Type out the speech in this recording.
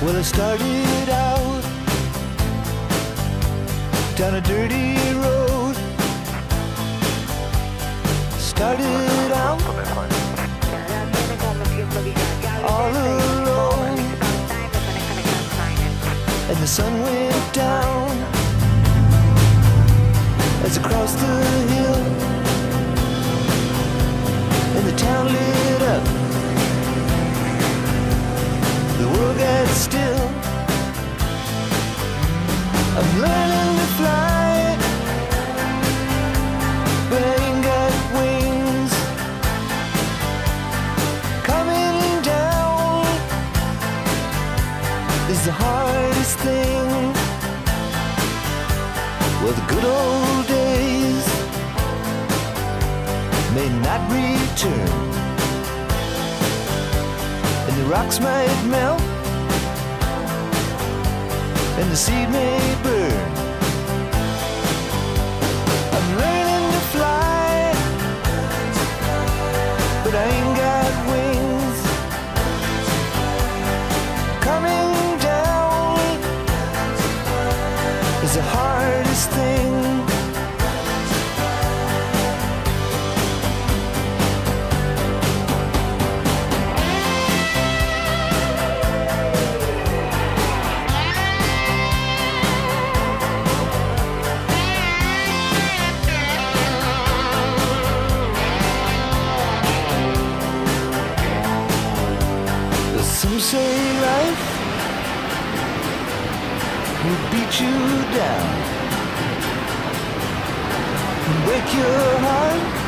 Well, I started out down a dirty road. Started out all alone, and the sun went down as I crossed the hill, and the town lit up. Get still. I'm learning to fly, but I ain't got wings. Coming down is the hardest thing. Well, the good old days may not return, and the rocks might melt, and the seed may burn. I'm learning to fly, but I ain't got wings. Coming down is the hardest thing. Some say life will beat you down and break your heart.